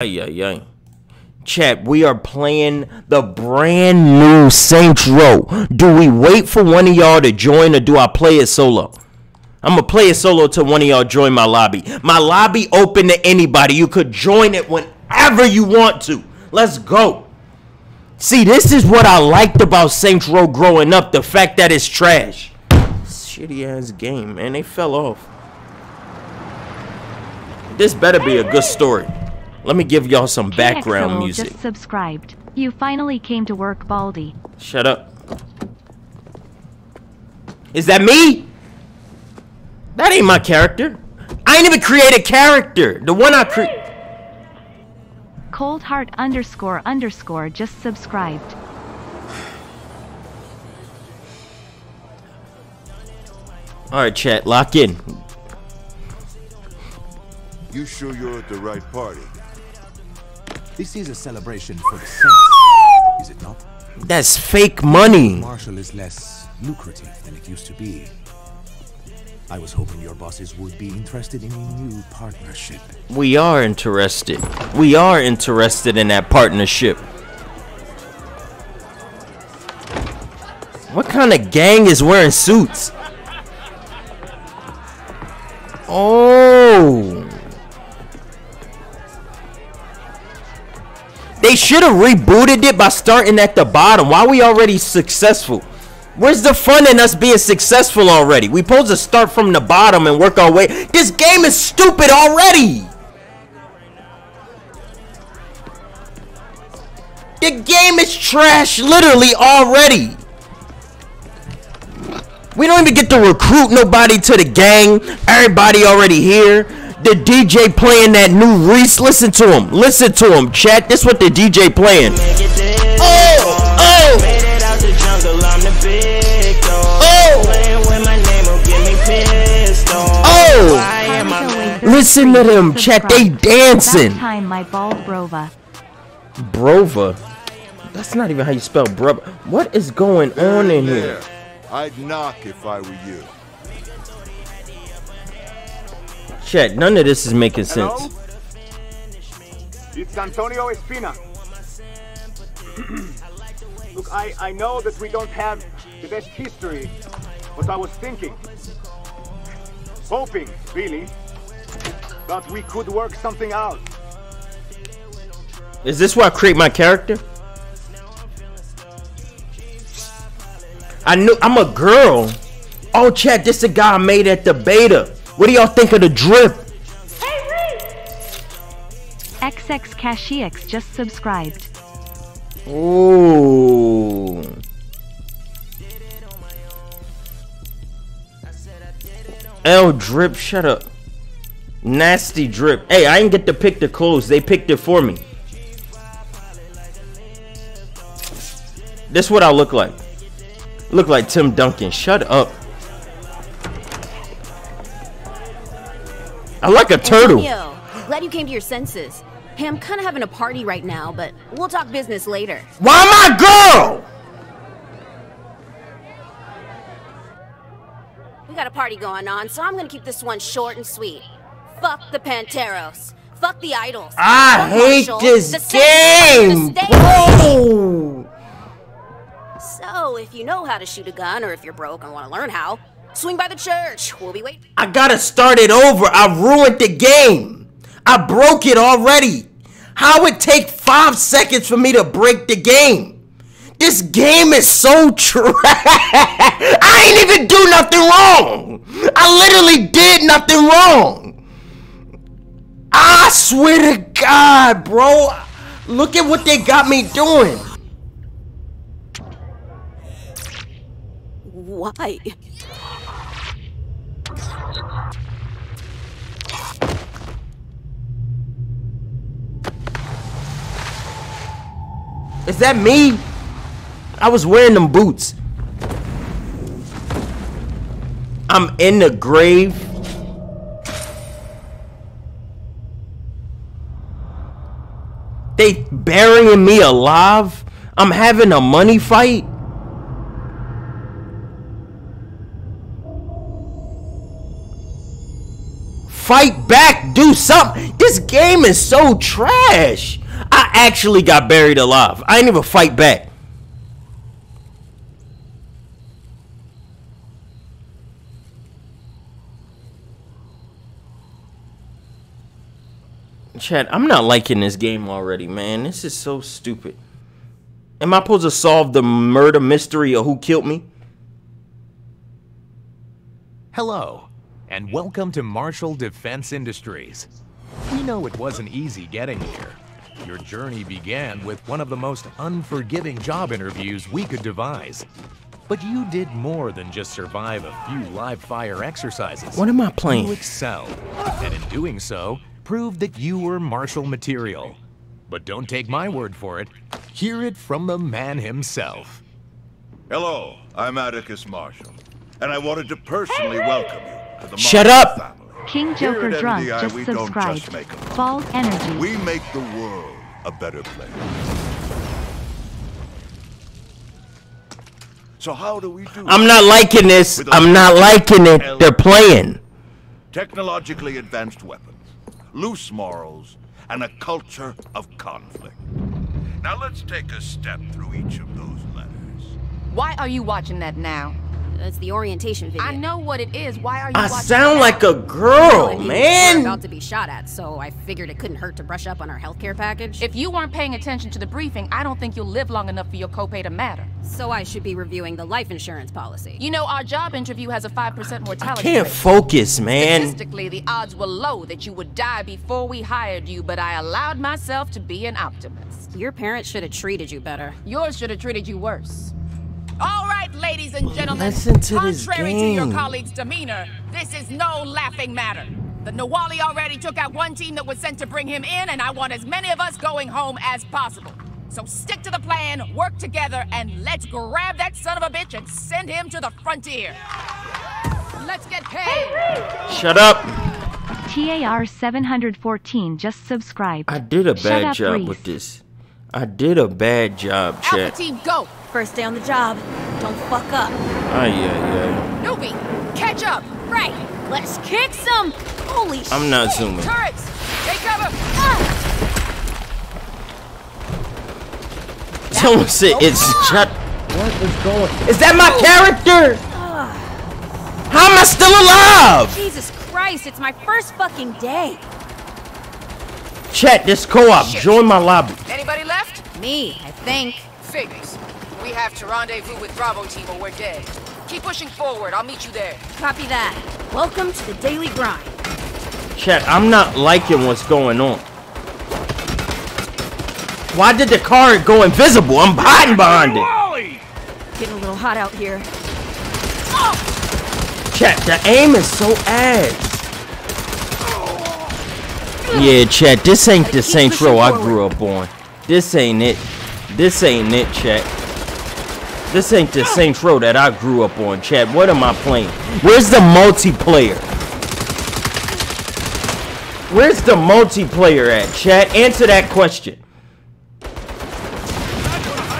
Ay. Chat, we are playing the brand new Saints Row. Do we wait for one of y'all to join or do I play it solo? I'm going to play it solo till one of y'all join my lobby. My lobby open to anybody. You could join it whenever you want to. Let's go. See, this is what I liked about Saints Row growing up. The fact that it's trash. Shitty ass game, man. They fell off. This better be a good story. Let me give y'all some background music. Just subscribed. You finally came to work, Baldy. Shut up. Is that me? That ain't my character. I ain't even create a character. The one I create. Coldheart __ just subscribed. All right, chat. Lock in. You sure you're at the right party? This is a celebration for the Saints, is it not? That's fake money. Marshall is less lucrative than it used to be. I was hoping your bosses would be interested in a new partnership. We are interested. We are interested in that partnership. What kind of gang is wearing suits? Oh. They should have rebooted it by starting at the bottom. Why are we already successful? Where's the fun in us being successful already? We supposed to start from the bottom and work our way. This game is stupid already. The game is trash literally already. We don't even get to recruit nobody to the gang. Everybody already here. The DJ playing that new Reese. Listen to him. Listen to him, chat. This what the DJ playing. Oh! Oh! Oh! Listen to them, chat. They dancing. Brova? That's not even how you spell brova. What is going on in here? I'd knock if I were you. Chat, none of this is making sense. It's Antonio Espina. Look, I know that we don't have the best history, but I was thinking, hoping, really, that we could work something out. Is this where I create my character? I knew I'm a girl. Oh, chat, this a guy I made at the beta. What do y'all think of the drip? XX Cashiex just subscribed. Ooh. L Drip, shut up. Nasty Drip. Hey, I didn't get to pick the clothes. They picked it for me. This is what I look like. Look like Tim Duncan. Shut up. I like a turtle. Antonio, glad you came to your senses. Hey, I'm kind of having a party right now, but we'll talk business later. Why my girl? We got a party going on, so I'm gonna keep this one short and sweet. Fuck the Panteros. Fuck the Idols. I hate this game. Whoa. So, if you know how to shoot a gun, or if you're broke and want to learn how, swing by the church. We'll be waiting. I gotta start it over. I ruined the game. I broke it already. How it take 5 seconds for me to break the game? This game is so trash. I ain't even do nothing wrong. I literally did nothing wrong. I swear to God, bro. Look at what they got me doing. Why? Is that me? I was wearing them boots. I'm in the grave. They burying me alive. I'm having a money fight. Fight back, do something. This game is so trash. I actually got buried alive. I didn't even fight back. Chat, I'm not liking this game already, man. This is so stupid. Am I supposed to solve the murder mystery of who killed me? Hello, and welcome to Marshall Defense Industries. We know it wasn't easy getting here. Your journey began with one of the most unforgiving job interviews we could devise. But you did more than just survive a few live fire exercises. What am I playing? You excelled, and in doing so, proved that you were Marshall material. But don't take my word for it. Hear it from the man himself. Hello, I'm Atticus Marshall, and I wanted to personally welcome you to the Marshall family. King Joker Drug just subscribed. Bald Energy. We make the world a better place. So how do we do? I'm not liking this. I'm not liking it. They're playing. Technologically advanced weapons, loose morals, and a culture of conflict. Now let's take a step through each of those letters. Why are you watching that now? It's the orientation video. I know what it is. Why are you watching that? I sound like a girl, man. We're about to be shot at, so I figured it couldn't hurt to brush up on our healthcare package. If you weren't paying attention to the briefing, I don't think you'll live long enough for your copay to matter. So I should be reviewing the life insurance policy. You know, our job interview has a 5% mortality rate. I can't focus, man. Statistically, the odds were low that you would die before we hired you, but I allowed myself to be an optimist. Your parents should have treated you better. Yours should have treated you worse. All right, ladies and gentlemen, contrary to your colleague's demeanor, this is no laughing matter. The Nahwalee already took out one team that was sent to bring him in, and I want as many of us going home as possible. So stick to the plan, work together, and let's grab that son of a bitch and send him to the frontier. Let's get paid. Shut up. TAR714 just subscribed. I did a bad job with this. I did a bad job, chat. Alpha team, go. First day on the job. Don't fuck up. Ay, ay, ay. Newbie, catch up. Right. Let's kick some. Holy shit. I'm not zooming. Turrets, take cover. Someone said it's shut. What is going on? Is that my character? How am I still alive? Jesus Christ, it's my first fucking day. Chat, this co-op. Join my lobby. Anybody left? Me, I think. Figures. We have to rendezvous with Bravo team or we're dead. Keep pushing forward. I'll meet you there. Copy that. Welcome to the daily grind. Chat, I'm not liking what's going on. Why did the car go invisible? I'm hiding behind it. Getting a little hot out here. Chat, the aim is so ass. Yeah, chat, this ain't the Saints Row I grew up on. This ain't it. This ain't it, chat. This ain't the Saints Row that I grew up on, chat. What am I playing? Where's the multiplayer? Where's the multiplayer at, chat? Answer that question.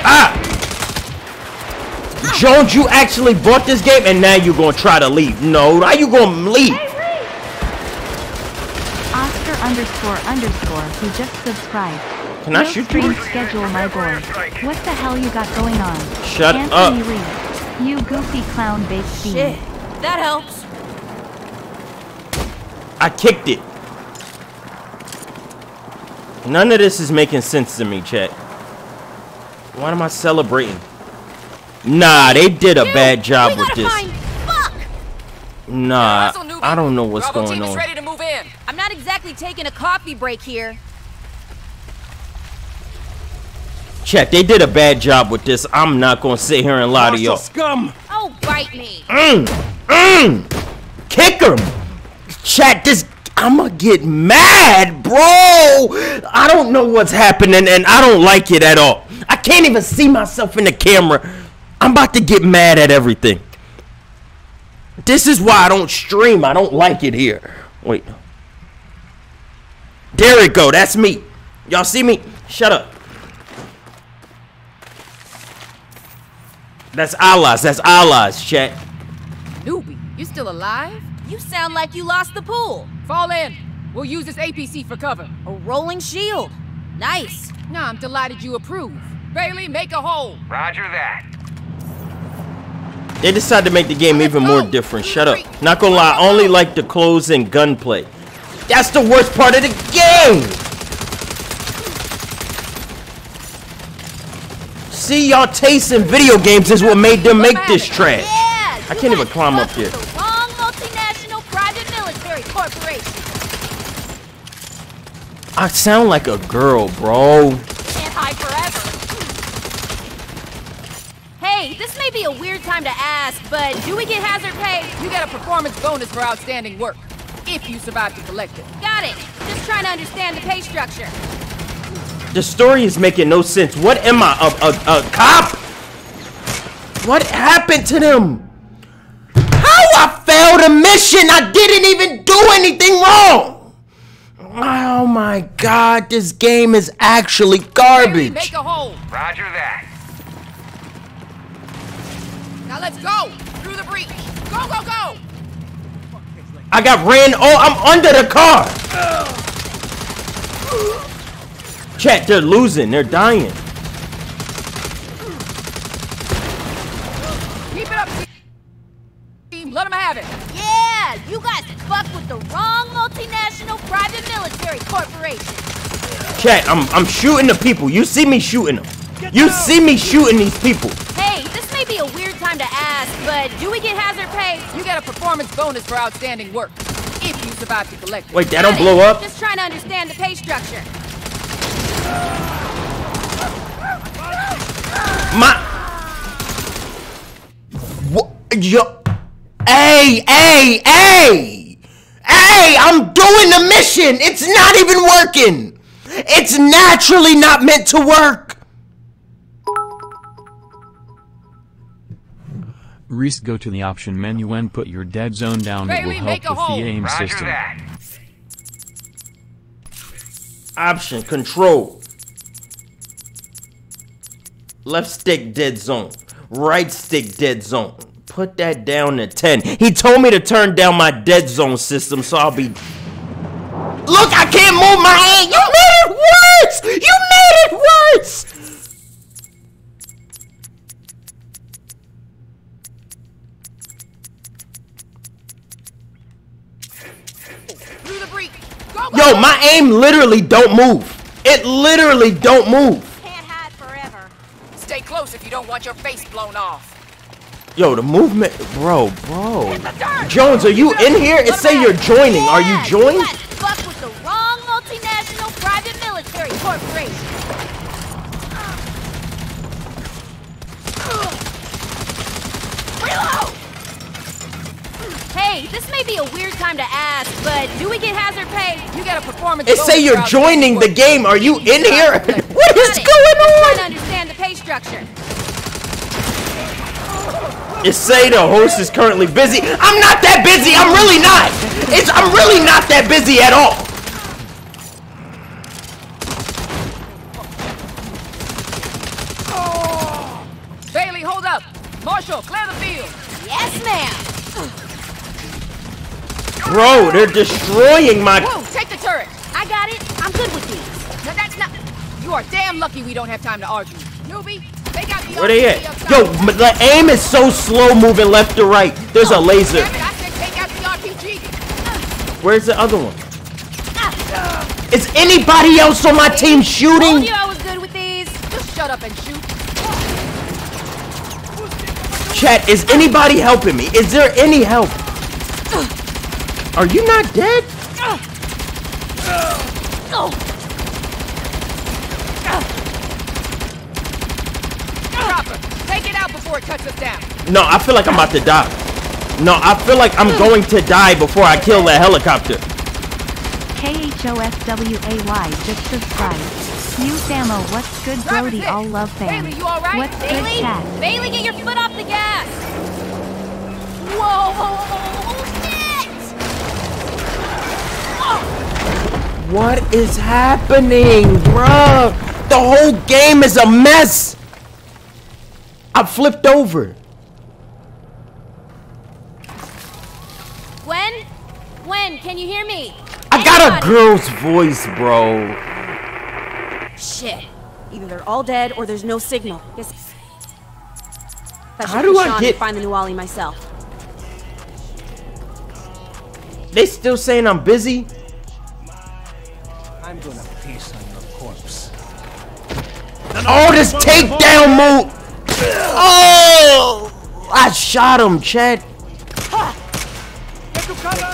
Ah! Jones, you actually bought this game and now you're gonna try to leave. No, how you gonna leave? Oscar __, who just subscribed. Can I shoot you? Schedule, my boy. What the hell you got going on? Shut up. Reed, you goofy clown baked bean. Shit. That helps. I kicked it. None of this is making sense to me, chat. Why am I celebrating? Nah, they did a bad job with this. Nah, I don't know what's going on. Ready to move in. I'm not exactly taking a coffee break here. Chat, they did a bad job with this. I'm not gonna sit here and lie to y'all. Scum! Oh, bite me! Kick him! Chat, this I'ma get mad, bro. I don't know what's happening, and I don't like it at all. I can't even see myself in the camera. I'm about to get mad at everything. This is why I don't stream. I don't like it here. Wait. There it go. That's me. Y'all see me? Shut up. That's allies, chat. Newbie, you still alive? You sound like you lost the pool. Fall in. We'll use this APC for cover. A rolling shield. Nice. Nah, I'm delighted you approve. Bailey, make a hole. Roger that. They decided to make the game even more different. Shut up. Not gonna lie, I only like the clothes and gunplay. That's the worst part of the game! See, y'all taste in video games is what made them make this trash. Yeah, I can't even climb up here. The wrong multinational private military corporation. I sound like a girl, bro. Can't hide forever. Hey, this may be a weird time to ask, but do we get hazard pay? You got a performance bonus for outstanding work. If you survive to collect it. Got it. Just trying to understand the pay structure. The story is making no sense. What am I, a cop? What happened to them? How I failed a mission? I didn't even do anything wrong. Oh my God, this game is actually garbage. Make a hole. Roger that. Now let's go through the breach. Go, go, go. I got ran. Oh, I'm under the car. Chat, they're losing. They're dying. Keep it up, team. Let them have it. Yeah, you guys fucked with the wrong multinational private military corporation. Chat, I'm shooting the people. You see me shooting them. You see me shooting these people. Be a weird time to ask, but do we get hazard pay? You got a performance bonus for outstanding work if you survive to collect it. Wait, that don't blow up? Just trying to understand the pay structure. What? Yo. Hey, hey, hey! Hey, I'm doing the mission! It's not even working! It's naturally not meant to work! Reese, go to the option menu and put your dead zone down. It will help with the aim system. Option, control. Left stick, dead zone. Right stick, dead zone. Put that down to 10. He told me to turn down my dead zone system, so I'll be... Look, I can't move my hand! You made it worse! You made it worse! Yo, my aim literally don't move. It literally don't move. Can't hide forever. Stay close if you don't want your face blown off. Yo, the movement, bro. Jones, are you in here? It say you're joining. Are you joined? Fuck with the wrong multinational private military corporation. Reload! Hey, this may be a weird time to ask, but do we get hazard pay? You got a performance. It say you're joining the game. Are you in here? What is going on? I don't understand the pay structure. It say the host is currently busy. I'm not that busy. I'm really not. I'm really not that busy at all. Oh. Bailey, hold up. Marshall, clear the field. Yes, ma'am. Bro, they're destroying my... Whoa, take the turret. I got it. I'm good with these. No, that's not... You are damn lucky we don't have time to argue. Newbie, they got the... Where they at? Yo, the aim is so slow moving left to right. There's a laser. I said take out the RPG. Where's the other one? Is anybody else on my team shooting? I told you I was good with these. Just shut up and shoot. Chat, is anybody helping me? Is there any help? Are you not dead? Take it out before it cuts us down. No, I feel like I'm about to die. No, I feel like I'm going to die before I kill that helicopter. KHOSWAY just subscribed. New Samo, what's good, Brody? All love fam. Bailey, you all right? What's good, chat? Bailey, get your foot off the gas. Whoa. What is happening, bruh? The whole game is a mess. I flipped over. Gwen, Can you hear me? I've got a girl's voice, bro. Shit. Either they're all dead or there's no signal. Yes. How do I get find the Nahwalee myself? They still saying I'm busy? I'm gonna piss on your corpse. Oh, this takedown move! Oh! I shot him, Chad.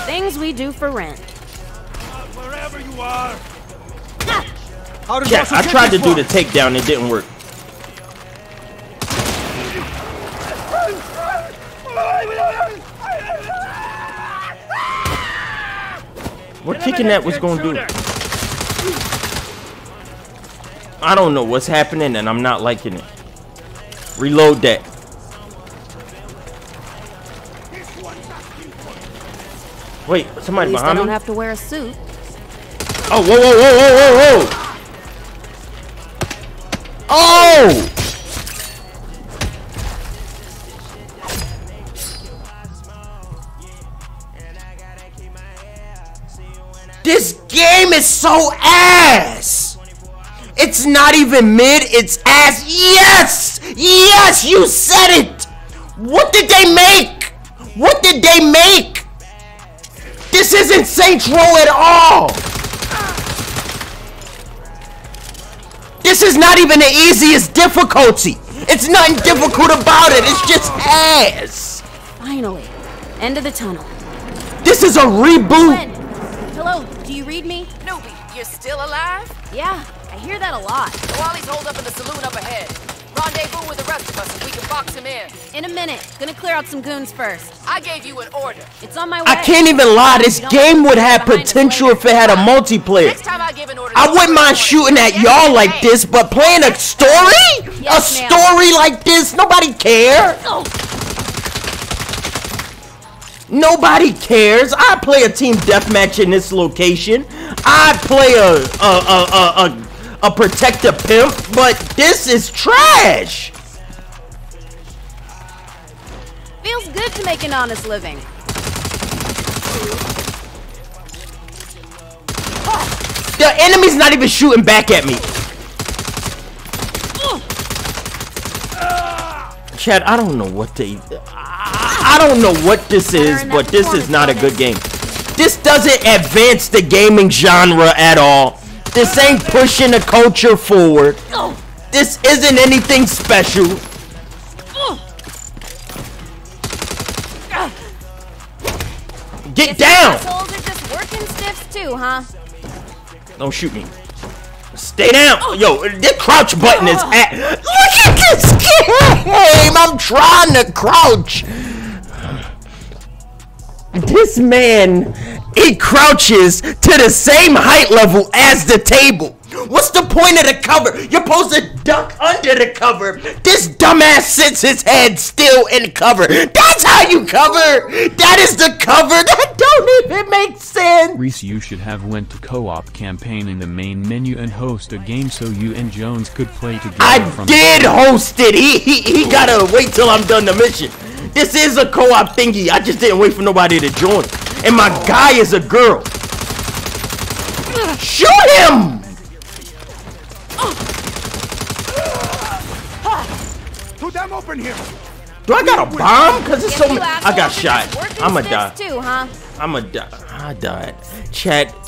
Things we do for rent. Wherever you are. Yeah, I tried to do the takedown, it didn't work. We're kicking that, what's gonna do? I don't know what's happening and I'm not liking it. Reload that. Wait, somebody behind me? I don't have to wear a suit. Oh, whoa, whoa, whoa, whoa, whoa, whoa! Oh! This game is so ass! It's not even mid, it's ass. Yes! Yes, you said it! What did they make? What did they make? This isn't Saints Row at all! This is not even the easiest difficulty. It's nothing difficult about it. It's just ass. Finally, end of the tunnel. This is a reboot. Glenn. Hello, do you read me? Newbie, you're still alive? Yeah, I hear that a lot. Nahwalee's holed up in the saloon up ahead. Rendezvous with the rest of us if we can box him in. In a minute. Gonna clear out some goons first. I gave you an order. It's on my way. I can't even lie. This game would have potential if it had a multiplayer. Next time I give an order, I wouldn't mind shooting at y'all like this, but playing a story? Yes, a story like this? Nobody cares. Oh. Nobody cares. I play a team deathmatch in this location. I play a protect a pimp, but this is trash. Feels good to make an honest living. The enemy's not even shooting back at me. Chad, I don't know what they. I don't know what this is, but this is not a good game. This doesn't advance the gaming genre at all. This ain't pushing the culture forward. This isn't anything special. Get down! Assholes are just working stiffs too, huh? Don't shoot me. Stay down! Yo, this crouch button is at. Look at this game! I'm trying to crouch! This man, he crouches to the same height level as the table. What's the point of the cover? You're supposed to duck under the cover. This dumbass sits his head still in cover. That's how you cover. That is the cover. That don't even make sense. Reese, you should have went to co-op campaign in the main menu and host a game so you and Jones could play together. I did host it. He gotta wait till I'm done the mission. This is a co-op thingy. I just didn't wait for nobody to join. And my guy is a girl. Shoot him! Open here. Do I got a bomb? Cause there's so many. I got shot. I'ma die. I'ma die. I died. Chat.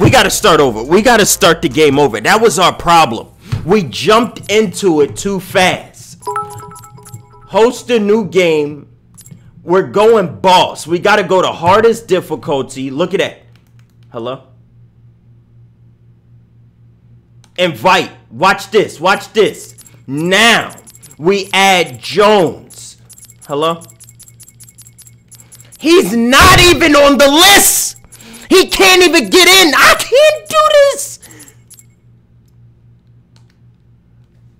We gotta start over. We gotta start the game over. That was our problem. We jumped into it too fast. Host a new game. We're going boss. We gotta go to hardest difficulty. Look at that. Hello. Invite. Watch this. Watch this. Now we add Jones. Hello? He's not even on the list. He can't even get in. I can't do this.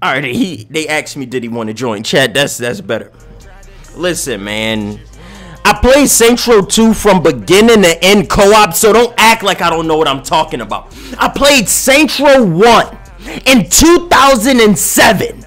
All right. They asked me, did he want to join? Chad, that's better. Listen, man. I played Saints Row 2 from beginning to end co-op, so don't act like I don't know what I'm talking about. I played Saints Row 1 in 2007.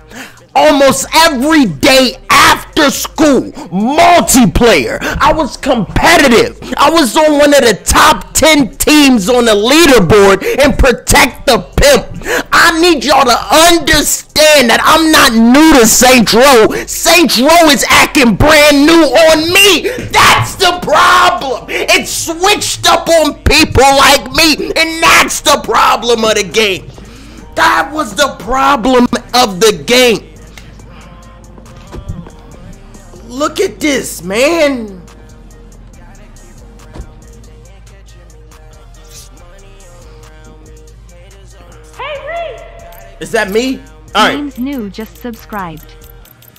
Almost every day after school multiplayer. I was competitive. I was on one of the top 10 teams on the leaderboard and Protect the Pimp. I need y'all to understand that I'm not new to Saints Row. Saints Row is acting brand new on me. That's the problem. It's switched up on people like me, and that's the problem of the game. That was the problem of the game. Look at this, man. Is that me? All right. Name's new, just subscribed.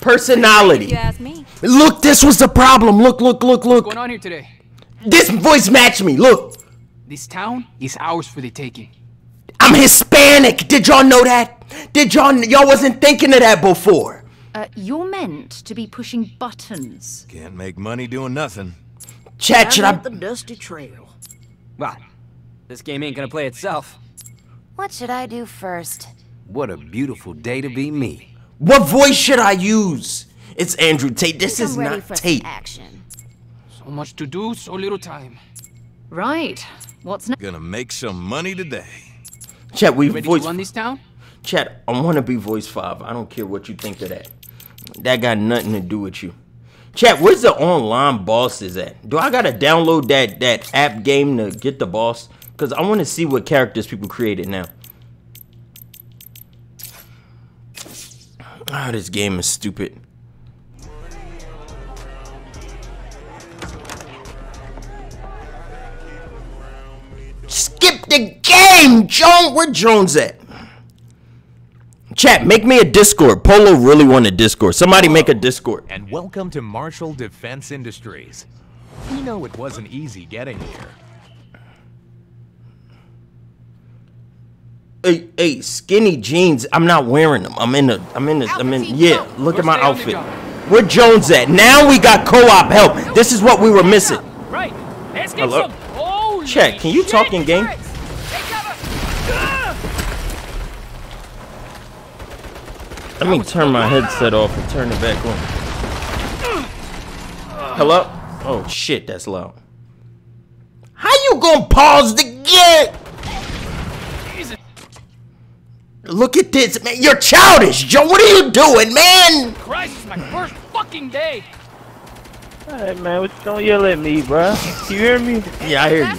Personality. You asked me. Look, this was the problem. Look, look, look, look. What's going on here today? This voice matched me. Look. This town is ours for the taking. I'm Hispanic. Did y'all know that? Did y'all wasn't thinking of that before? You're meant to be pushing buttons. Can't make money doing nothing. Chat, should I? The dusty trail. Well, this game ain't gonna play itself. What should I do first? What a beautiful day to be me. What voice should I use? It's Andrew Tate. This is not Tate. Action. So much to do, so little time. Right. What's next? Gonna make some money today. Chat, we voice run this town. Chat, I wanna be voice 5. I don't care what you think of that. That got nothing to do with you. Chat, where's the online bosses at? Do I gotta download that app game to get the boss? Cause I wanna see what characters people created now. Ah, oh, this game is stupid. Skip the game, Joan. Where Jones at? Chat, make me a Discord. Polo really want a Discord. Somebody make a Discord. And welcome to Marshall Defense Industries. You know it wasn't easy getting here. Hey, skinny jeans. I'm not wearing them. Yeah, look at my outfit. Where Jones at? Now we got co-op help. This is what we were missing. Right. Let's get some. Holy Chat, can you talk in game? Let me turn my headset off and turn it back on. Hello? Oh shit, that's loud. How you gonna pause the game? Look at this, man. You're childish, Joe. What are you doing, man? Christ, it's my first fucking day. All right, man. Don't yell at me, bro. You hear me? Yeah, I hear you.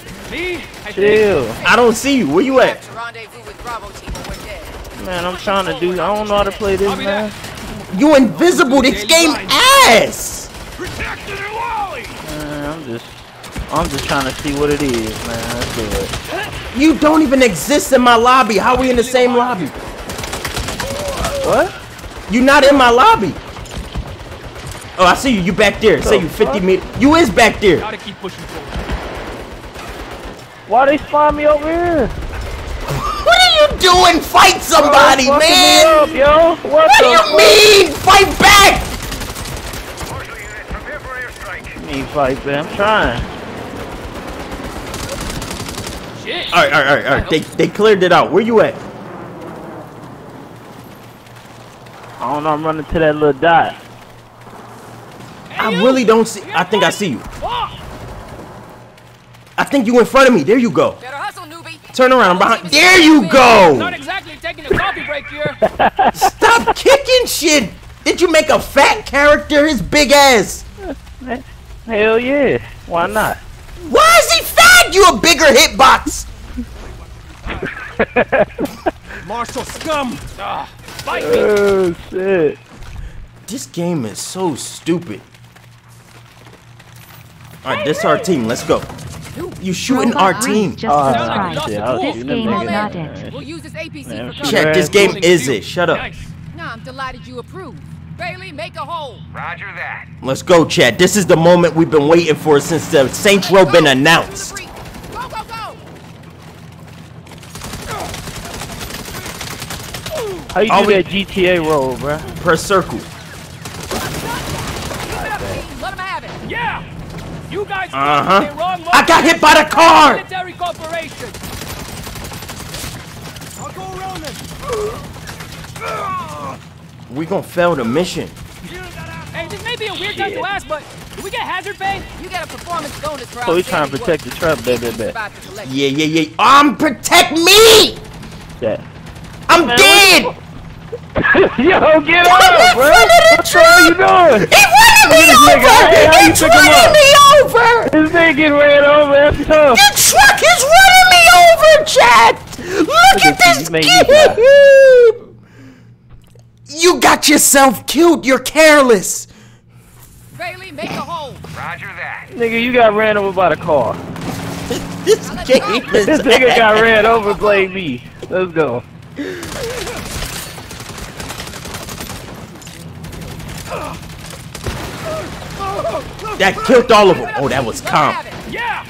Chill. I don't see you. Where you at? Man, I'm trying to do. I don't know how to play this, man. You invisible. This game ass. Man, I'm just trying to see what it is, man. Let's do it. You don't even exist in my lobby. How are we in the same lobby? What? You not in my lobby. Oh, I see you. You back there. Say you 50 meters. You is back there. Gotta keep pushing forward. Why they spawn me over here? What are you doing? Fight somebody, man. Up, yo. What do you mean? Fight back. Me fight back. I'm trying. All right. They cleared it out. Where you at? I don't know. I'm running to that little dot. I really don't see. I think I see you. I think you in front of me. There you go. Turn around. I'm behind. There you go. Not exactly taking a coffee break here. Stop kicking shit. Did you make a fat character? His big ass. Hell yeah. Why not? Why is he fat? You a bigger hitbox. Marshall scum. Fight me. Oh shit. This game is so stupid. All right, this our team. Let's go. You shooting our team? This game is not it. We'll use this APC for Chat, this game is it. Shut up. No, I'm delighted you approve. Bailey, make a hole. Roger that. Let's go, Chad. This is the moment we've been waiting for since the Saints Row been announced. How you do that GTA roll, bro? Per circle. Yeah. You guys I got hit by the car. Military corporation. I'll go around it. We gonna fail the mission. Hey, this may be a weird time to ask, but do we get hazard pay? You got a performance bonus for us. Oh, he's trying to protect the truck, baby. Yeah. Protect me! Yeah. I'm dead! Yo, get out, bro! What the hell you doing? He ran me over! It's running me over! This nigga ran over. The truck is running me over, chat! Look at this kid! You got yourself killed. You're careless. Bailey, make a hole. Roger that. Nigga, you got ran over by the car. This game is this nigga got ran over, blame me. Let's go. That killed all of them. Oh, that was calm. Yeah.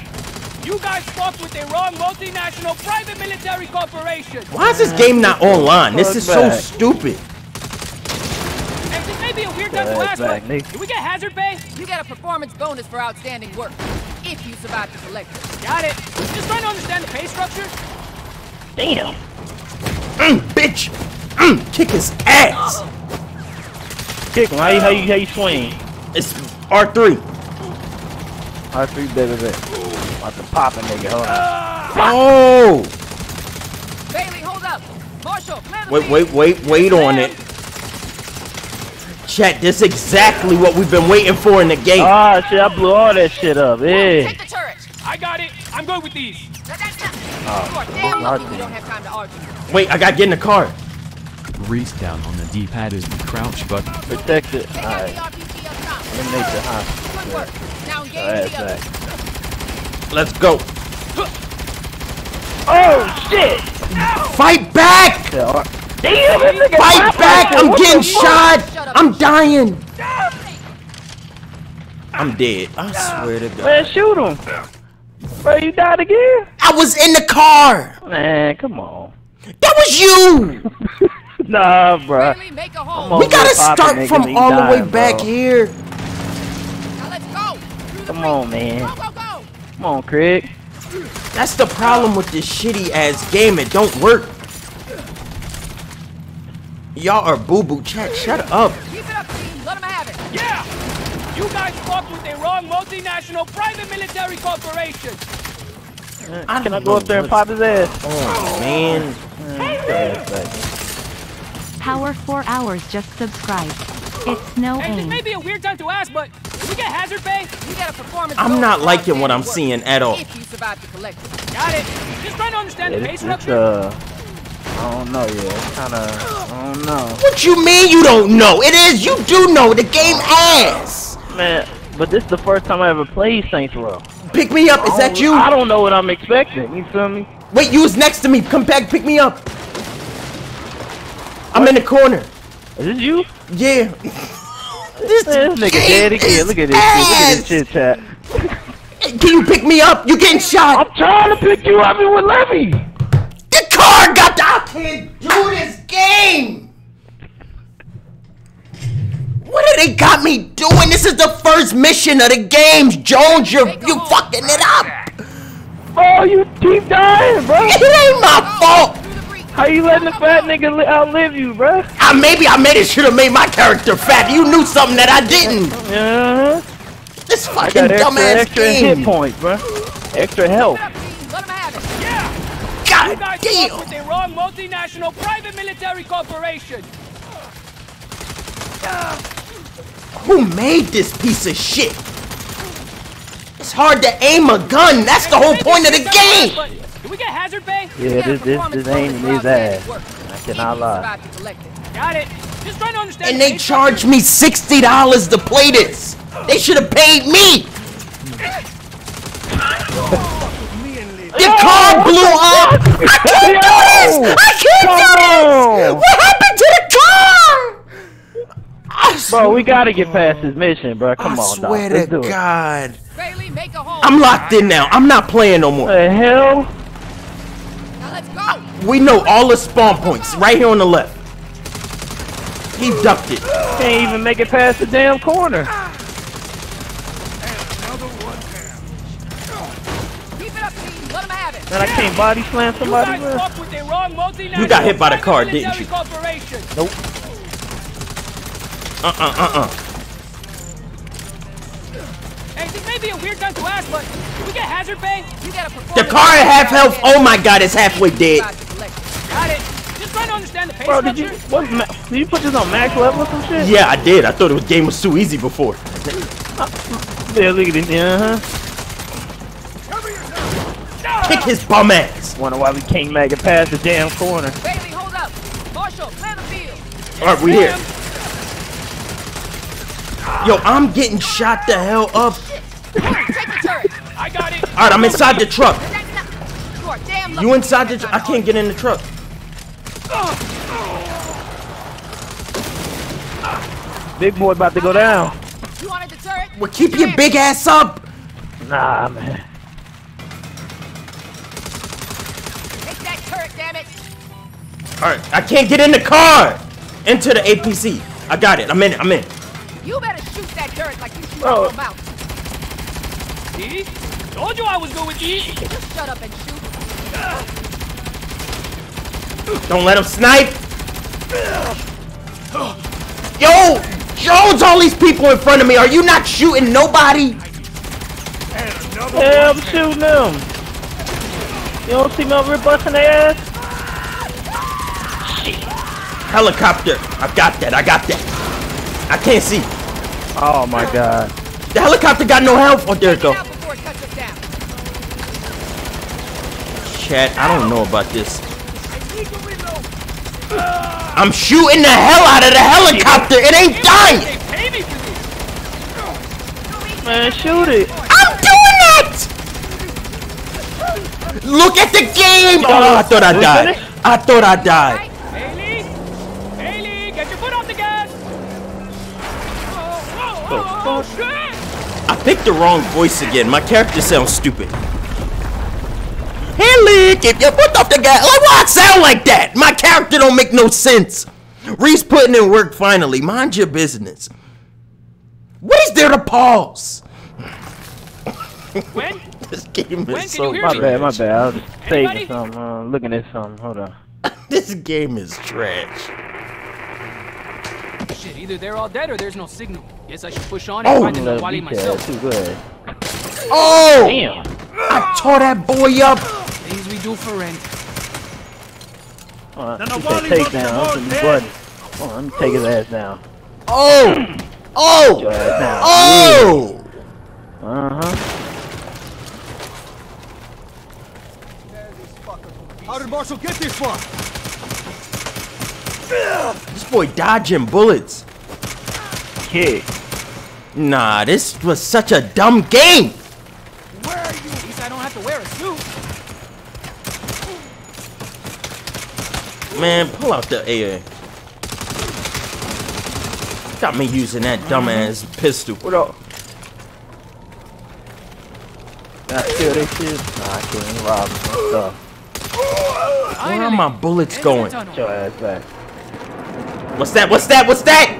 You guys fucked with the wrong multinational private military corporation. Why is this game not online? This is so stupid. A weird time to ask, but do we get hazard pay? You get a performance bonus for outstanding work if you survive the collector. Got it. Just trying to understand the pay structure. Damn. Bitch. Kick his ass. Kick him. How you swing? It's R3. R3, baby. About to pop a nigga. Hold on. Oh. Bailey, hold up. Marshall, wait on it. Chat, this is exactly what we've been waiting for in the game. Ah, shit, I blew all that shit up. Yeah. Take the turret. I got it. I'm good with these. Wait, I gotta get in the car. Reach down on the D-pad is the crouch button. Protect it. All right. Eliminate the hostage. Let's go. Oh shit! Fight back! Damn, fight back! I'm getting shot! I'm dying! I'm dead. I swear to God. Man, shoot him! Bro, you died again? I was in the car! Man, come on. That was you! Nah, bro. We gotta start from all the way back here. Now let's go. Come on, man. Go. Come on, Craig. That's the problem with this shitty-ass game. It don't work. Y'all are boo-boo. Chat, shut up. Keep it up, team. Let them have it. Yeah! You guys fucked with the wrong multinational private military corporation. Can I go up there and pop his ass? Oh, man. Power 4 hours just subscribed. It's no aim. This may be a weird time to ask, but we get hazard pay? You got a performance. I'm not liking what I'm seeing at all. If you survive the collective. Got it. Just trying to understand the base structure. I don't know yet. I don't know. What you mean you don't know? It is, you do know. The game ass. Man, but this is the first time I ever played Saints Row. Pick me up. Is that you? I don't know what I'm expecting. You feel me? Wait, you was next to me. Come back. Pick me up. What? I'm in the corner. Is this you? Yeah. this nigga dead again. Look at this shit. Look at this shit, chat. Can you pick me up? You getting shot. I'm trying to pick you up. It would let me. I can't do this game! What have they got me doing? This is the first mission of the game, Jones. You fucking it up! Oh, you keep dying, bro! It ain't my fault! How you letting the fat nigga outlive you, bro? Maybe I should have made my character fat. You knew something that I didn't. Yeah. This fucking dumbass game. Extra hit points, bro. Extra health. You guys fucked with the wrong multinational private military corporation. Who made this piece of shit? It's hard to aim a gun. That's the whole point of the game. Do we get hazard pay? Yeah, this aiming his ass. I cannot lie. Got it. Just trying to understand. And they charged me $60 to play this. They should have paid me. The car blew up! I can't do this! I can't do this! What happened to the car? Bro, we gotta get past this mission, bro. Come on, dog. I swear to God. I'm locked in now. I'm not playing no more. What the hell? Now let's go. We know all the spawn points right here on the left. He ducked it. Can't even make it past the damn corner. Man, I can't body slam somebody. You got hit by the car, didn't you? Nope. may be a weird gun to ask, but if we get hazard bay, you gotta perform. The car at half health. Oh my god, it's halfway dead. Got it. Just trying to understand the pace. Bro, did you did you put this on max level or some shit? Yeah, I did. I thought the game was too easy before. Yeah, look at it. Kick his bum ass. Wonder why we can't make it past the damn corner. Bailey, hold up. Marshall, clear the field. All right, we here. Yo, I'm getting shot the hell up. I got it. All right, I'm inside the truck. You inside the truck? I can't get in the truck. Big boy about to go down. You wanted the turret? Well, keep your big ass up. Nah, man. Take that turret, damn it. All right, I can't get in the car. Into the APC. I got it. I'm in it. I'm in. You better shoot that turret like you shoot your mouth. See? Told you I was good with these. Just shut up and shoot. Don't let him snipe. Yo! Jones, all these people in front of me. Are you not shooting nobody? Yeah, I'm shooting them. You don't see me over here busting their ass? Shit. Helicopter. I got that. I got that. I can't see. Oh my god. The helicopter got no health. Oh, there it goes. Chat, I don't know about this. I'm shooting the hell out of the helicopter. It ain't dying. Man, shoot it. I'm doing it. Look at the game. Oh, I thought I died. I thought I died. Bailey, Bailey, get your foot off the gas. Oh, shit. I picked the wrong voice again. My character sounds stupid. Haley, get your foot off the gas. Like, why I sound like that? My character don't make no sense. Reese putting in work finally. Mind your business. What is there to pause? When? This game is so bad. My bad. I was saving some, looking at something. Hold on. This game is trash. Shit, either they're all dead or there's no signal. Guess I should push on and find the Nahwalee myself. Too good. Oh! Damn. I tore that boy up. Things we do for rent. Alright, let me take his ass down. Oh! Oh! Oh! Oh! How did Marshall get this far? This boy dodging bullets. Kid. Nah, this was such a dumb game. Where are you? At least I don't have to wear a suit. Man, pull out the AA. Got me using that dumbass pistol. What up? I kill this shit. Nah, I can't rob stuff. Where are my bullets going? Get your ass back. What's that? What's that? What's that?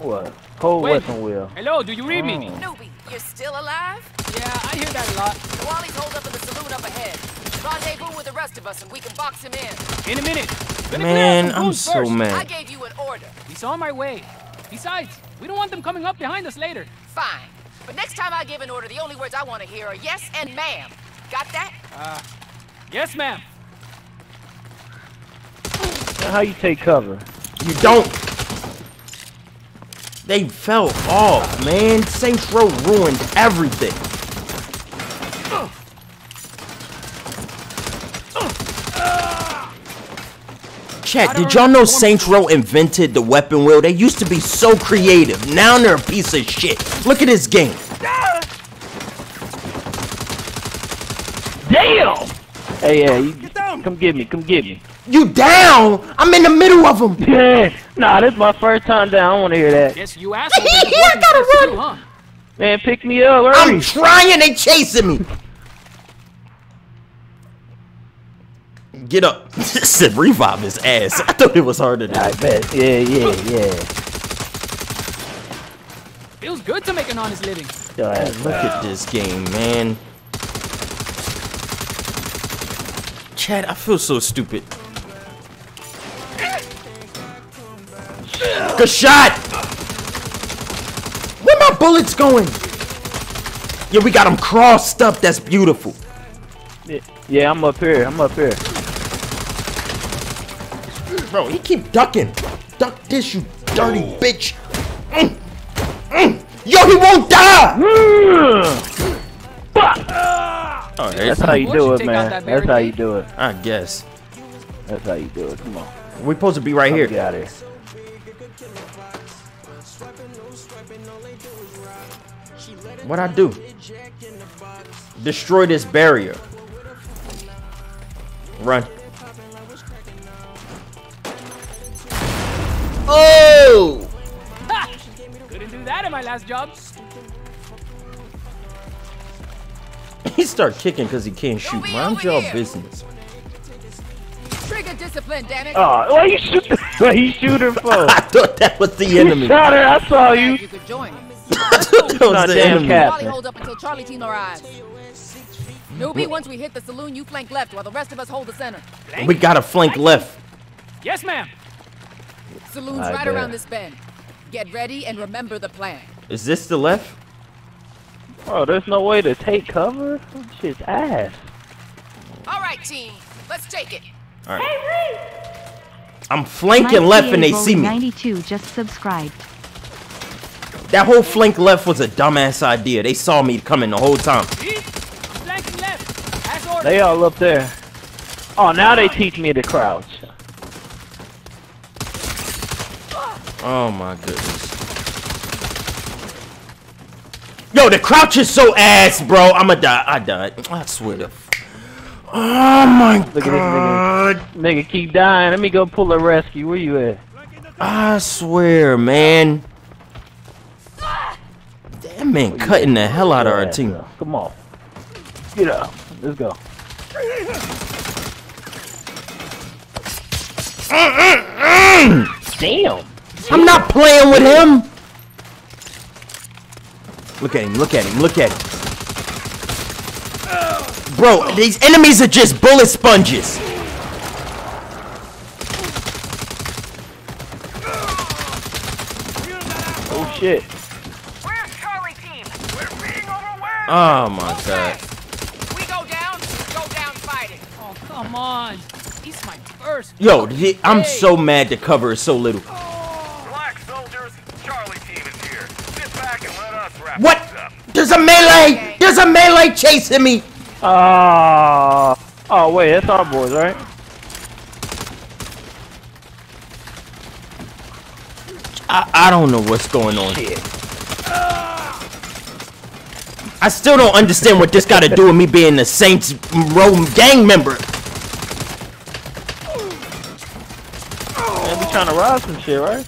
What? Cold weapon wheel. Hello, do you read me? Newbie, you're still alive? Yeah, I hear that a lot. Wally's holed up in the saloon up ahead. Rendezvous with the rest of us and we can box him in. In a minute. Man, I'm so mad. I gave you an order. He's on my way. Besides, we don't want them coming up behind us later. Fine. But next time I give an order, the only words I want to hear are yes and ma'am. Got that? Yes, ma'am. How you take cover? You don't. They fell off, man. Saints Row ruined everything. Chat, did y'all know Saints Row invented the weapon wheel? They used to be so creative. Now they're a piece of shit. Look at this game. Damn! Hey, yeah, come get me, come get me. You down? I'm in the middle of them. Yeah. Nah, this is my first time down. I don't want to hear that. Yes, you asked me. I gotta run. Huh? Man, pick me up. Hurry. I'm trying. They chasing me. Get up. Said revive his ass. I thought it was harder than I bet. Yeah. Feels good to make an honest living. God, look at this game, man. Chad, I feel so stupid. Good shot! Where my bullets going? Yeah, we got them crossed up. That's beautiful. Yeah, I'm up here. I'm up here. Bro, he keep ducking. Duck this, you dirty bitch. Mm. Mm. Yo, he won't die. Mm. Oh, that's how you do it, man. That's how you do it. I guess. That's how you do it. Come on. We're supposed to be right here. Get out of here. What I do? Destroy this barrier. Run. Oh! Ha! Couldn't do that in my last job. He start kicking because he can't shoot. Mind your business. Trigger discipline, damn it. Oh, why you shoot? What you shooting for? I thought that was the enemy. You shot her. I saw you. You could join me. Not damn cap. Charlie, hold up until Charlie team arrives. Newbie, once we hit the saloon, you flank left while the rest of us hold the center. We gotta flank left. Yes, ma'am. Saloon's right around this bend. Get ready and remember the plan. Is this the left? Oh, there's no way to take cover. Shit's ass. All right, team, let's take it. All right. Hey, I'm flanking left and they see me. 92 just subscribed. That whole flank left was a dumbass idea. They saw me coming the whole time. They all up there. Oh, now they teach me to crouch. Oh my goodness. Yo, the crouch is so ass, bro. I'ma die. I died. I swear to. Oh my God. At this nigga. Nigga keep dying. Let me go pull a rescue. Where you at? I swear, man. That man cutting the hell out of our team. Bro. Come on. Get up. Let's go. Damn. I'm not playing with him. Look at him. Look at him. Look at him. Bro, these enemies are just bullet sponges. Oh, shit. Oh my God! We go down fighting. Oh come on! He's my first. Yo, I'm so mad the cover is so little. Black soldiers, Charlie team is here. Sit back and let us wrap this up. There's a melee! Okay. There's a melee chasing me. Oh wait, that's our boys, right? I don't know what's going on here. I still don't understand what this got to do with me being a Saints Row gang member. Man, we trying to rob some shit, right?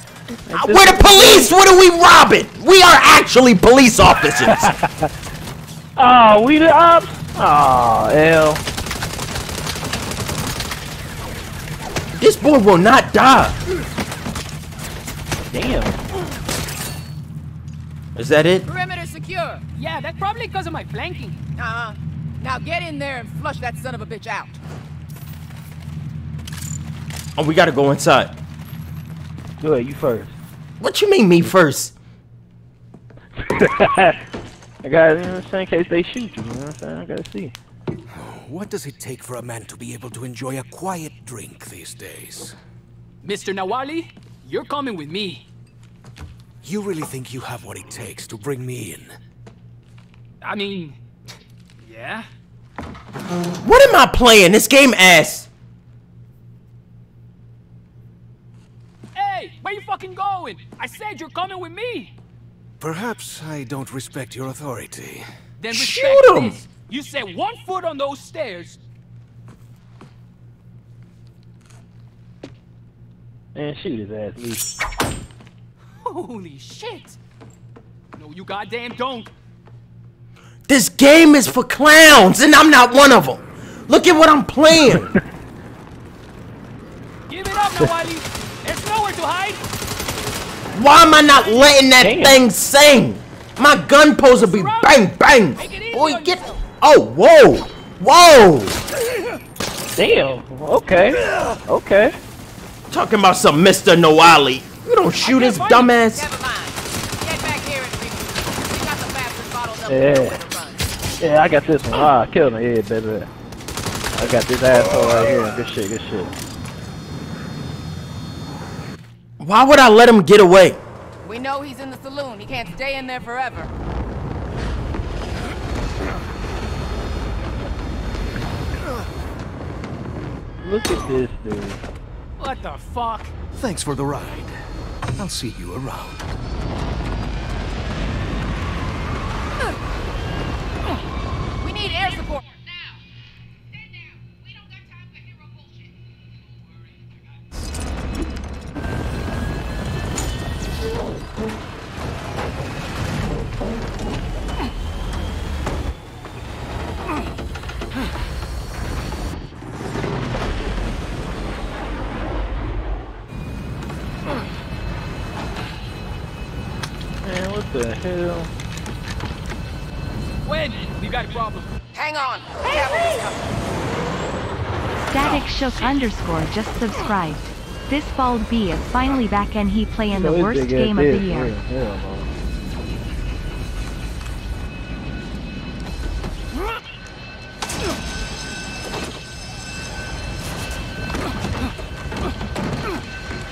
We're the police! What are we robbing? We are actually police officers. Oh, we the ops? Oh, hell. This boy will not die. Damn. Is that it? Perimeter secure. Yeah, that's probably because of my flanking. Now get in there and flush that son of a bitch out. Oh, we gotta go inside. Go ahead, you first. What you mean, me first? I gotta, you know what I'm saying, in case they shoot you, you know what I'm saying? I gotta see. What does it take for a man to be able to enjoy a quiet drink these days? Mr. Nahwalee, you're coming with me. You really think you have what it takes to bring me in? I mean, yeah. What am I playing? This game ass. Hey, where you fucking going? I said you're coming with me. Perhaps I don't respect your authority. Then respect this. You said one foot on those stairs. And shoot his ass, least. Holy shit. No, you goddamn don't. This game is for clowns, and I'm not one of them. Look at what I'm playing. Give it up, Nahwalee. There's nowhere to hide. Why am I not letting that thing sing? My gun pose will be bang, bang. Boy, get. Oh, whoa, whoa. Damn. Okay. Okay. Talking about some Mr. Nahwalee. You don't shoot his dumbass. Yeah. Yeah, I got this one. Ah, kill me, yeah, baby. I got this asshole right here. Good shit, good shit. Why would I let him get away? We know he's in the saloon. He can't stay in there forever. Look at this dude. What the fuck? Thanks for the ride. I'll see you around. We need air support. The hell? When? We've got a problem. Hang on. Hey, Static Shook _ just subscribed. This bald B is finally back and he playing the worst game of the year.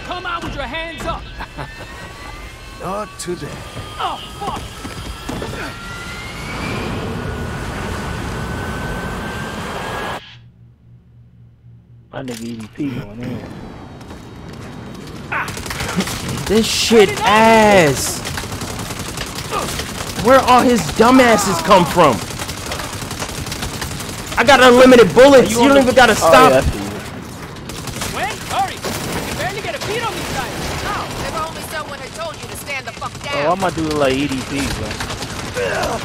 Come out with your hands up. Not today. Oh, fuck! I think EDP going in. This shit ass! Where all his dumbasses come from? I got unlimited bullets, you don't even gotta stop. Oh, yeah. Oh, I'm gonna do like EDP, bro.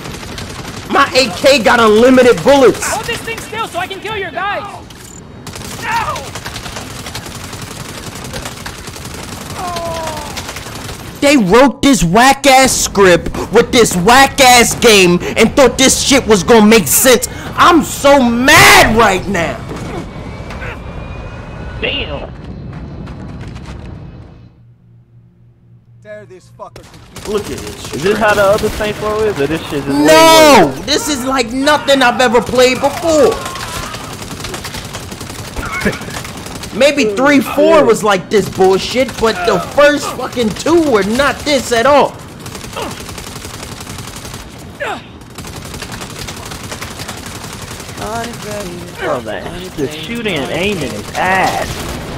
My AK got unlimited bullets. Hold this thing still so I can kill your guys. No! Oh. They wrote this whack ass script with this whack ass game and thought this shit was gonna make sense. I'm so mad right now. Damn. This fucker. Look at this. Is this how the other Saints Row is? Or this shit is no! This is like nothing I've ever played before. Maybe 3-4 was like this bullshit, but the first fucking 2 were not this at all. Oh, man. Just shooting and aiming is ass.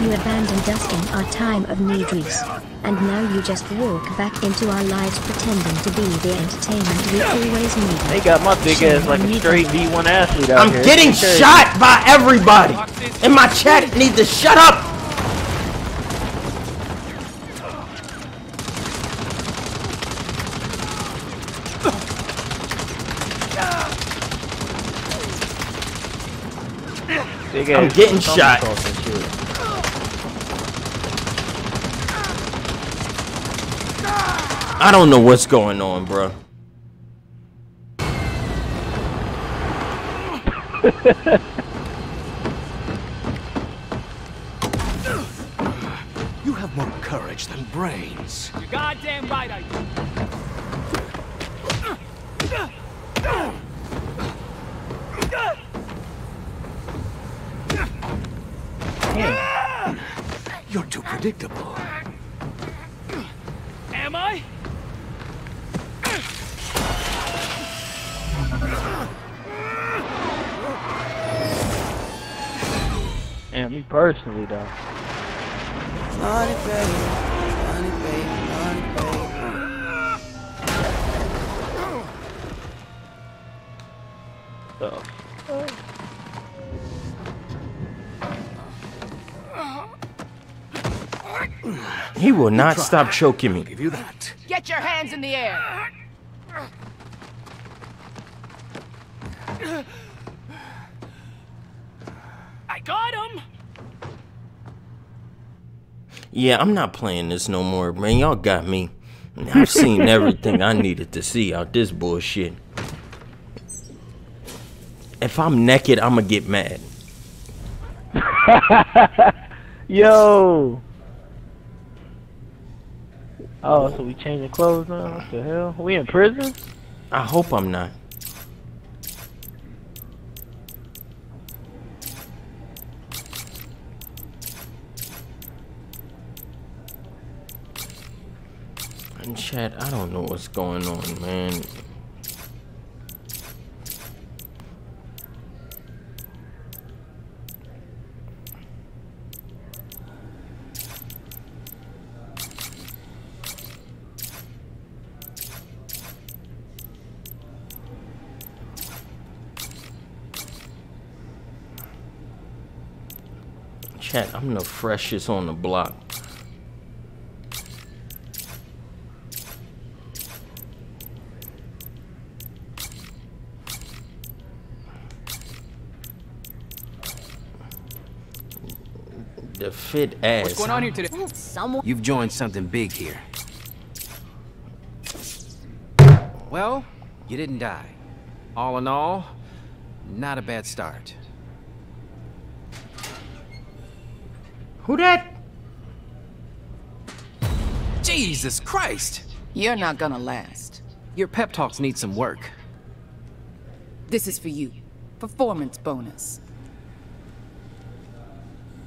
You abandoned us in our time of need, Reese, and now you just walk back into our lives pretending to be the entertainment we always needed. They got my big ass like a straight B1 athlete out here. I'm getting shot by everybody, and my chat needs to shut up. I'm getting shot. I don't know what's going on, bro. You have more courage than brains. You're goddamn right I do. Damn. You're too predictable. Am I? And me personally, though. Money, baby. Money, baby. Money, baby. So. He will not stop choking me. Give you that. Get your hands in the air. I got him. Yeah, I'm not playing this no more, man. Y'all got me. I've seen everything I needed to see out this bullshit. If I'm naked, I'ma get mad. Yo. Oh, so we changing clothes now? What the hell? We in prison? I hope I'm not. And chat, I don't know what's going on, man. Chat, I'm the freshest on the block. The fit ass. What's going on here today? You've joined something big here. Well, you didn't die. All in all, not a bad start. Who that? Jesus Christ! You're not gonna last. Your pep talks need some work. This is for you. Performance bonus.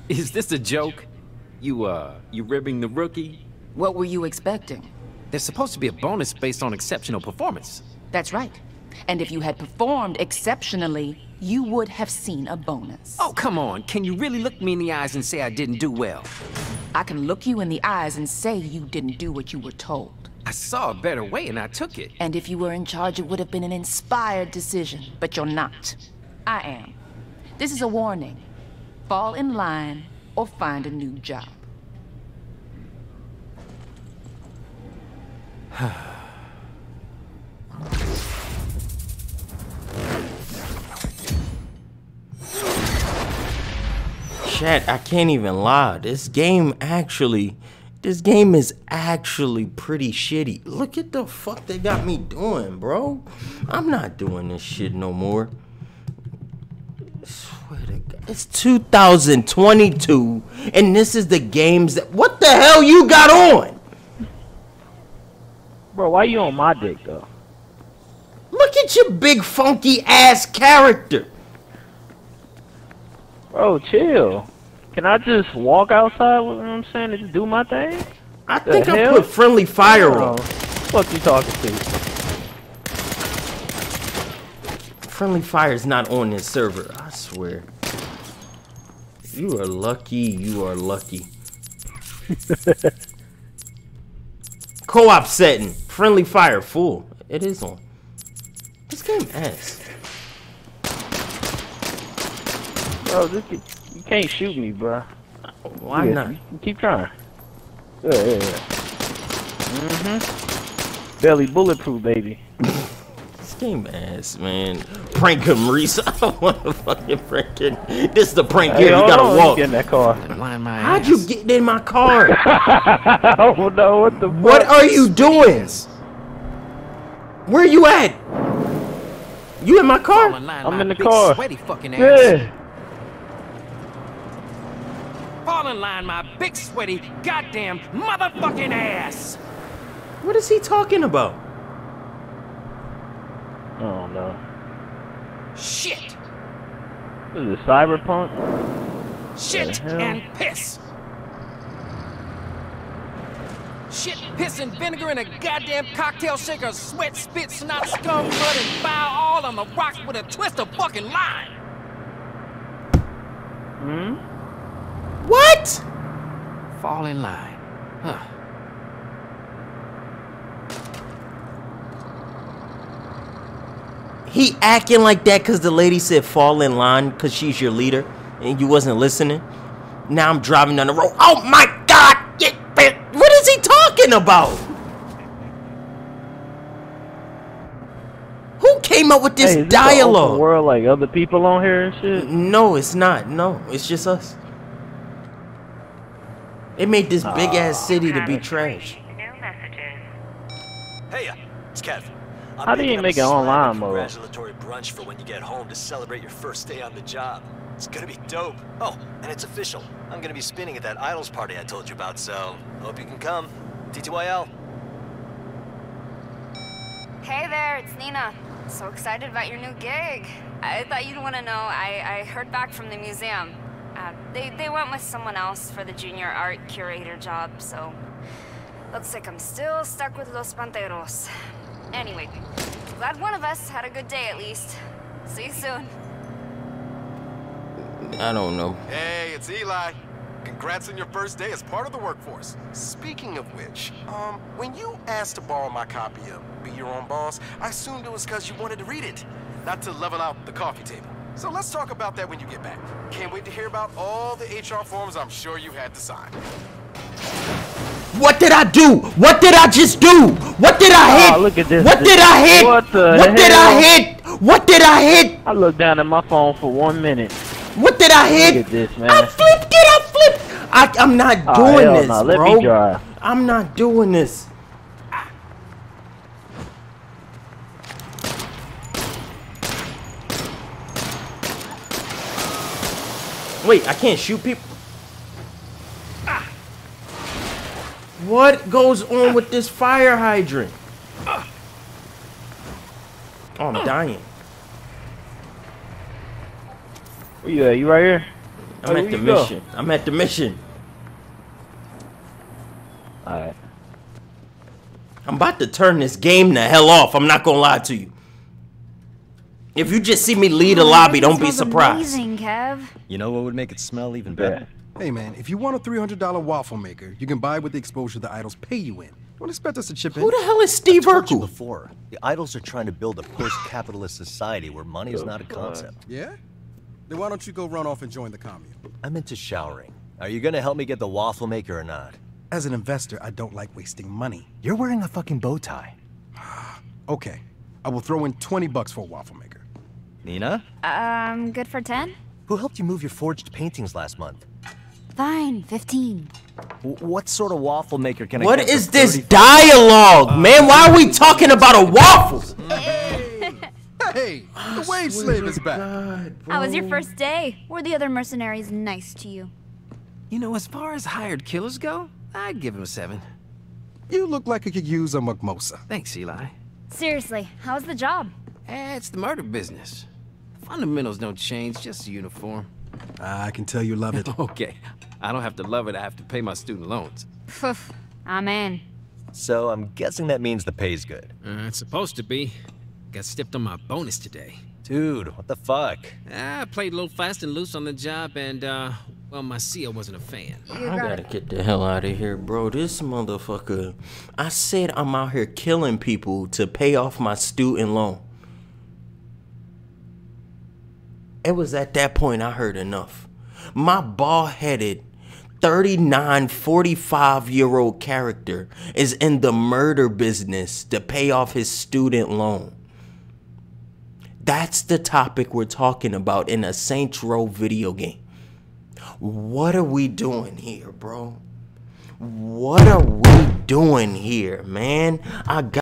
Is this a joke? You ribbing the rookie? What were you expecting? There's supposed to be a bonus based on exceptional performance. That's right. And if you had performed exceptionally, you would have seen a bonus. Oh, come on. Can you really look me in the eyes and say I didn't do well? I can look you in the eyes and say you didn't do what you were told. I saw a better way and I took it. And if you were in charge, it would have been an inspired decision. But you're not. I am. This is a warning. Fall in line or find a new job. Chat, I can't even lie. This game is actually pretty shitty. Look at the fuck they got me doing, bro. I'm not doing this shit no more. I swear to God. It's 2022, and this is the games that... What the hell you got on? Bro, why you on my dick, though? Look at your big, funky-ass character. Bro, chill. Can I just walk outside with what I'm saying and just do my thing? I think I put friendly fire on. What the fuck you talking to? Friendly fire is not on this server, I swear. You are lucky, you are lucky. Co-op setting. Friendly fire, full. It is on. This game ass. Bro, you can't shoot me, bro. Why not? Keep trying. Yeah. Mm-hmm. Belly bulletproof, baby. This game ass, man. Prank him, Reese. I don't want to fucking prank him. This is the prank game. You gotta walk. Get in that car. How'd you get in my car? I don't know what the fuck. What are you doing? Where are you at? You in my car? I'm in the car. Sweaty fucking ass. Yeah. Fall in line, my big sweaty goddamn motherfucking ass. What is he talking about? Oh no. Shit. This is Cyberpunk. Shit and piss. Shit, piss, and vinegar in a goddamn cocktail shaker. Sweat, spit, snot, scum, blood, and foul all on the rocks with a twist of fucking lime. Hmm. What? Fall in line. Huh. He acting like that because the lady said fall in line because she's your leader and you wasn't listening. Now I'm driving down the road. Oh my God! What is he talking about? Who came up with this dialogue? Is this the world like other people on here and shit? No, it's not. No, it's just us. It made this big ass city to be trash. Hey, it's Kevin. How do you make it online mode? Congratulatory brunch for when you get home to celebrate your first day on the job. It's gonna be dope. Oh, and it's official. I'm gonna be spinning at that Idols party I told you about. So hope you can come. TTYL. Hey there, it's Nina. So excited about your new gig. I thought you'd want to know. I heard back from the museum. They went with someone else for the junior art curator job, so Looks like I'm still stuck with Los Panteros. Anyway, glad one of us had a good day at least. See you soon. I don't know. Hey, it's Eli. Congrats on your first day as part of the workforce. Speaking of which, when you asked to borrow my copy of Be Your Own Boss, I assumed it was because you wanted to read it, not to level out the coffee table. So let's talk about that when you get back. Can't wait to hear about all the HR forms I'm sure you had to sign. What did I do? What did I just do? What did I hit? Oh, look at this. What did I hit? What did I hit? What did I hit? I looked down at my phone for 1 minute. What did I hit? Look at this, man. I flipped it. I flipped. I'm not doing this, nah. Let bro. Me drive. I'm not doing this. Wait, I can't shoot people. What goes on with this fire hydrant? Oh, I'm dying. Where you at? You right here? I'm at the mission. I'm at the mission. Alright. I'm about to turn this game the hell off. I'm not gonna lie to you. If you just see me leave the lobby, don't be surprised. Amazing, Kev. You know what would make it smell even better? Hey man, if you want a $300 waffle maker, you can buy it with the exposure the Idols pay you in. Don't expect us to chip in. Who the hell is Steve Urkel? Before, the Idols are trying to build a post-capitalist society where money is not a concept. Yeah? Then why don't you go run off and join the commune? I'm into showering. Are you gonna help me get the waffle maker or not? As an investor, I don't like wasting money. You're wearing a fucking bow tie. Okay, I will throw in 20 bucks for a waffle maker. Nina? Good for 10? Who helped you move your forged paintings last month? Fine, 15. What sort of waffle maker can I get? What is this dialogue? Man, why are we talking about a waffle? Hey, the wage slave is back. How was your first day? Were the other mercenaries nice to you? You know, as far as hired killers go, I'd give him a 7. You look like you could use a mugmosa. Thanks, Eli. Seriously, how's the job? It's the murder business. Fundamentals don't change, just the uniform. I can tell you love it. Okay. I don't have to love it, I have to pay my student loans. Poof. Amen. So I'm guessing that means the pay's good. It's supposed to be. Got stepped on my bonus today. Dude, what the fuck? I played a little fast and loose on the job and, well, my CEO wasn't a fan. I gotta get the hell out of here, bro. This motherfucker. I said I'm out here killing people to pay off my student loan. It was at that point I heard enough. My bald-headed 39, 45-year-old character is in the murder business to pay off his student loan. That's the topic we're talking about in a Saints Row video game. What are we doing here, bro? What are we doing here, man? I got